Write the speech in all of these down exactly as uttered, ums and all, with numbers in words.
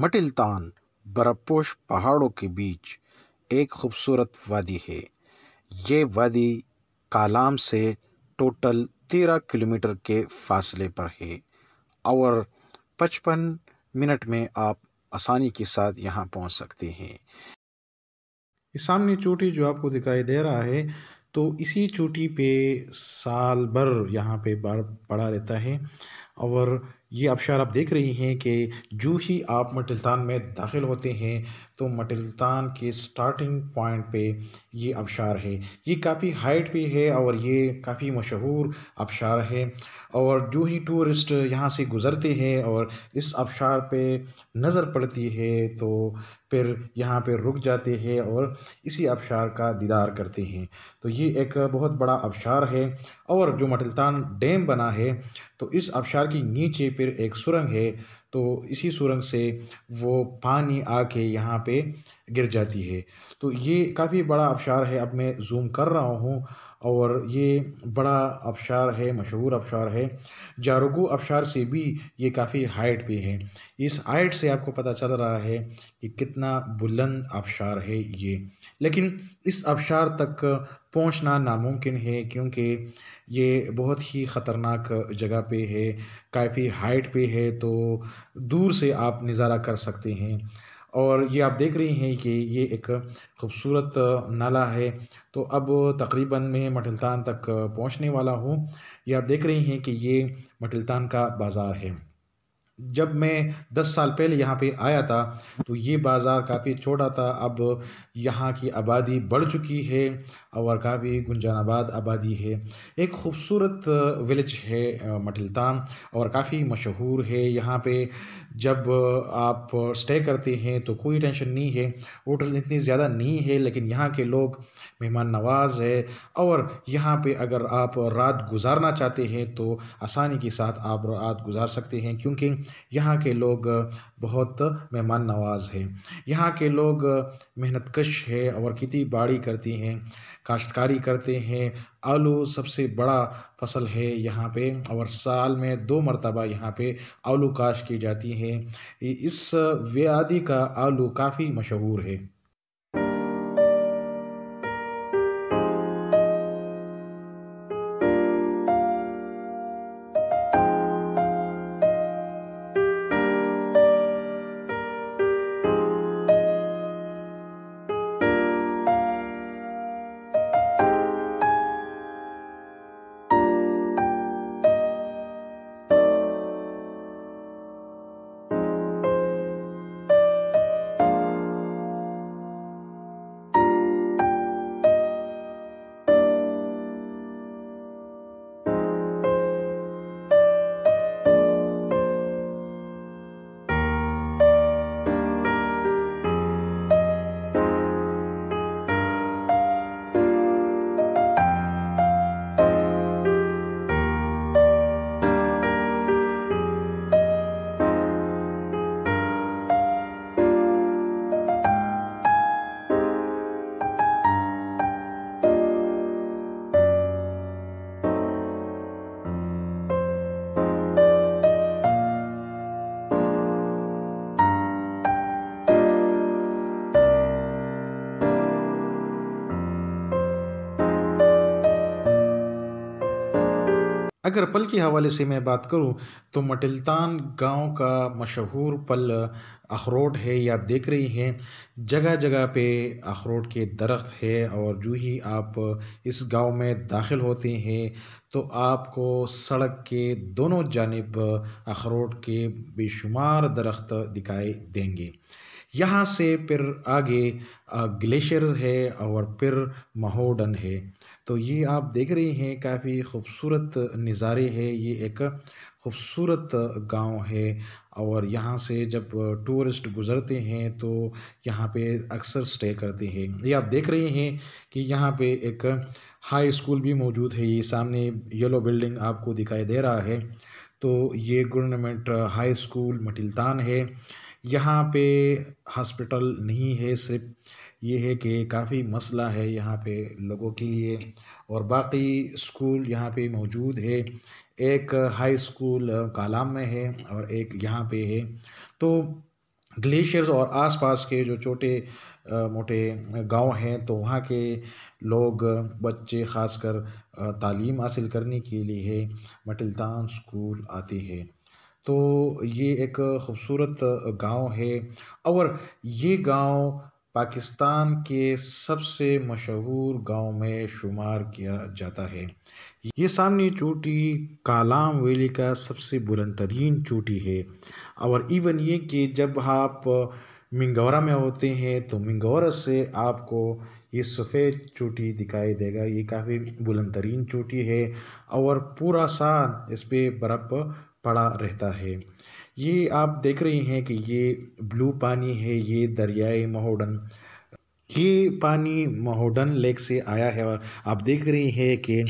मटिल्तान बर्फपोश पहाड़ों के बीच एक खूबसूरत वादी है। ये वादी कालाम से टोटल तेरह किलोमीटर के फासले पर है और पचपन मिनट में आप आसानी के साथ यहाँ पहुँच सकते हैं। सामने चोटी जो आपको दिखाई दे रहा है, तो इसी चोटी पे साल भर यहाँ पे बर्फ पड़ा रहता है और ये आबशार आप देख रही हैं कि जो ही आप मटिल्तान में दाखिल होते हैं तो मटिल्तान के स्टार्टिंग पॉइंट पे ये आबशार है। ये काफ़ी हाइट पे है और ये काफ़ी मशहूर आबशार है और जो ही टूरिस्ट यहाँ से गुज़रते हैं और इस आबशार पे नज़र पड़ती है तो फिर यहाँ पे रुक जाते हैं और इसी आबशार का दीदार करते हैं। तो ये एक बहुत बड़ा आबशार है और जो मटिल्तान डैम बना है तो इस आबशार के नीचे फिर एक सुरंग है, तो इसी सुरंग से वो पानी आके यहाँ पे गिर जाती है। तो ये काफ़ी बड़ा आबशार है। अब मैं जूम कर रहा हूँ और ये बड़ा आबशार है, मशहूर आबशार है। जारुगो आबशार से भी ये काफ़ी हाइट पे है। इस हाइट से आपको पता चल रहा है कि कितना बुलंद आबशार है ये, लेकिन इस आबशार तक पहुंचना नामुमकिन है क्योंकि ये बहुत ही ख़तरनाक जगह पे है, काफ़ी हाइट पे है, तो दूर से आप नज़ारा कर सकते हैं। और ये आप देख रही हैं कि ये एक ख़ूबसूरत नाला है। तो अब तकरीबन मैं मटिल्तान तक पहुंचने वाला हूं। ये आप देख रही हैं कि ये मटिल्तान का बाज़ार है। जब मैं दस साल पहले यहाँ पे आया था तो ये बाज़ार काफ़ी छोटा था। अब यहाँ की आबादी बढ़ चुकी है और काफ़ी गुंजानाबाद आबादी है। एक ख़ूबसूरत विलेज है मटिल्तान और काफ़ी मशहूर है। यहाँ पे जब आप स्टे करते हैं तो कोई टेंशन नहीं है, होटल इतनी ज़्यादा नहीं है, लेकिन यहाँ के लोग मेहमान नवाज है और यहाँ पे अगर आप रात गुजारना चाहते हैं तो आसानी के साथ आप रात गुजार सकते हैं क्योंकि यहाँ के लोग बहुत मेहमान नवाज हैं। यहाँ के लोग मेहनत कश है और खेती बाड़ी करती हैं, काश्तकारी करते हैं। आलू सबसे बड़ा फसल है यहाँ पे और साल में दो मरतबा यहाँ पे आलू काश्त की जाती है। इस वादी का आलू काफ़ी मशहूर है। अगर पल के हवाले से मैं बात करूं तो मटिल्तान गांव का मशहूर पल अखरोट है। ये आप देख रही हैं जगह जगह पे अखरोट के दरख्त है और जो ही आप इस गांव में दाखिल होते हैं तो आपको सड़क के दोनों जानिब अखरोट के बेशुमार दरख्त दिखाई देंगे। यहाँ से फिर आगे ग्लेशियर है और फिर महोडन है। तो ये आप देख रहे हैं काफ़ी ख़ूबसूरत नज़ारे है। ये एक ख़ूबसूरत गांव है और यहाँ से जब टूरिस्ट गुज़रते हैं तो यहाँ पे अक्सर स्टे करते हैं। ये आप देख रहे हैं कि यहाँ पे एक हाई स्कूल भी मौजूद है। ये सामने येलो बिल्डिंग आपको दिखाई दे रहा है, तो ये गवर्नमेंट हाई स्कूल मटिल्तान है। यहाँ पे हॉस्पिटल नहीं है, सिर्फ ये है कि काफ़ी मसला है यहाँ पे लोगों के लिए और बाकी स्कूल यहाँ पे मौजूद है। एक हाई स्कूल कालाम में है और एक यहाँ पे है। तो ग्लेशियर्स और आसपास के जो छोटे मोटे गांव हैं तो वहाँ के लोग बच्चे खासकर तालीम हासिल करने के लिए मटिल्तान स्कूल आते हैं। तो ये एक ख़ूबसूरत गांव है और ये गांव पाकिस्तान के सबसे मशहूर गांव में शुमार किया जाता है। ये सामने चोटी कालाम वैली का सबसे बुलंद तरीन चोटी है और इवन ये कि जब आप मिंगौरा में होते हैं तो मिंगौरा से आपको ये सफ़ेद चोटी दिखाई देगा। ये काफ़ी बुलंद तरीन चोटी है और पूरा साल इस पर बर्फ़ पड़ा रहता है। ये आप देख रहे हैं कि ये ब्लू पानी है, ये दरियाए महोडन, ये पानी महोडन लेक से आया है और आप देख रहे हैं कि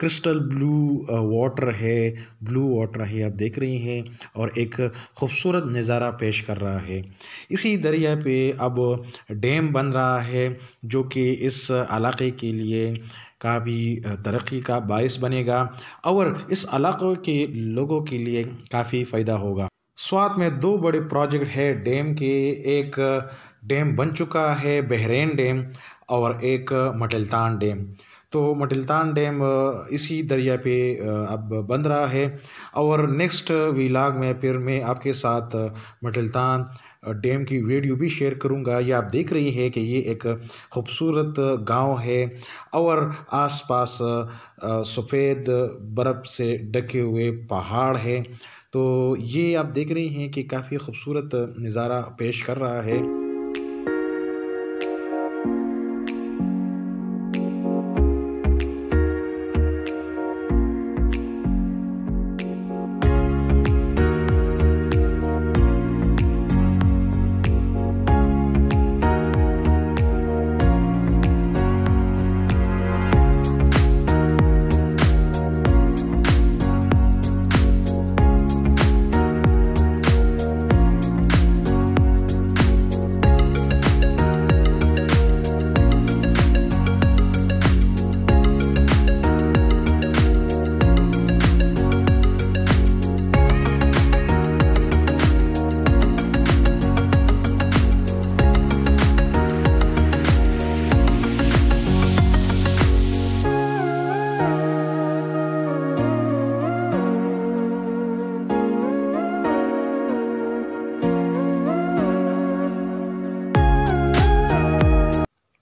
क्रिस्टल ब्लू वाटर है, ब्लू वाटर है आप देख रहे हैं और एक ख़ूबसूरत नज़ारा पेश कर रहा है। इसी दरिया पे अब डैम बन रहा है जो कि इस इलाके के लिए काफ़ी तरक्की का बायस बनेगा और इस इलाक़े के लोगों के लिए काफ़ी फ़ायदा होगा। स्वात में दो बड़े प्रोजेक्ट है डैम के, एक डैम बन चुका है बहरेन डैम और एक मटिल्तान डैम। तो मटिल्तान डैम इसी दरिया पे अब बन रहा है और नेक्स्ट व्लॉग में फिर मैं आपके साथ मटिल्तान डैम की वीडियो भी शेयर करूंगा। ये आप देख रही है कि ये एक ख़ूबसूरत गांव है और आसपास सफ़ेद बर्फ़ से ढके हुए पहाड़ है। तो ये आप देख रही हैं कि काफ़ी ख़ूबसूरत नज़ारा पेश कर रहा है।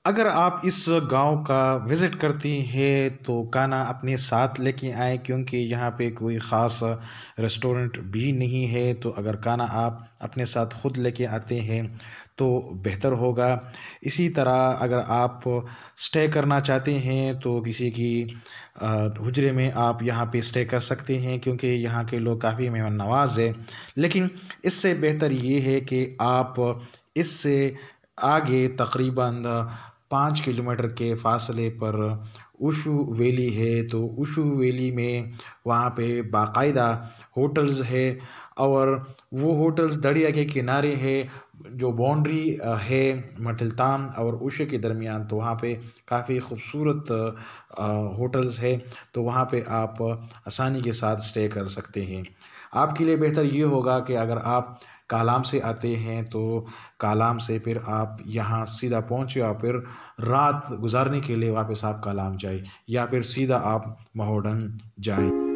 अगर आप इस गांव का विज़िट करती हैं तो खाना अपने साथ लेके आए क्योंकि यहाँ पे कोई ख़ास रेस्टोरेंट भी नहीं है। तो अगर खाना आप अपने साथ ख़ुद लेके आते हैं तो बेहतर होगा। इसी तरह अगर आप स्टे करना चाहते हैं तो किसी की हुजरे में आप यहाँ पे स्टे कर सकते हैं क्योंकि यहाँ के लोग काफ़ी मेहमान नवाज़ है। लेकिन इससे बेहतर ये है कि आप इससे आगे तकरीबन पाँच किलोमीटर के फ़ासले पर उशु वैली है। तो उशु वैली में वहाँ पे बाकायदा होटल्स है और वो होटल्स दरिया के किनारे है। जो बाउंड्री है मटिल्तान और उशु के दरमियान तो वहाँ पे काफ़ी ख़ूबसूरत होटल्स है। तो वहाँ पे आप आसानी के साथ स्टे कर सकते हैं। आपके लिए बेहतर ये होगा कि अगर आप कालाम से आते हैं तो कालाम से फिर आप यहाँ सीधा पहुँचे और फिर रात गुजारने के लिए वापस आप कालाम जाए या फिर सीधा आप महोडन जाएं।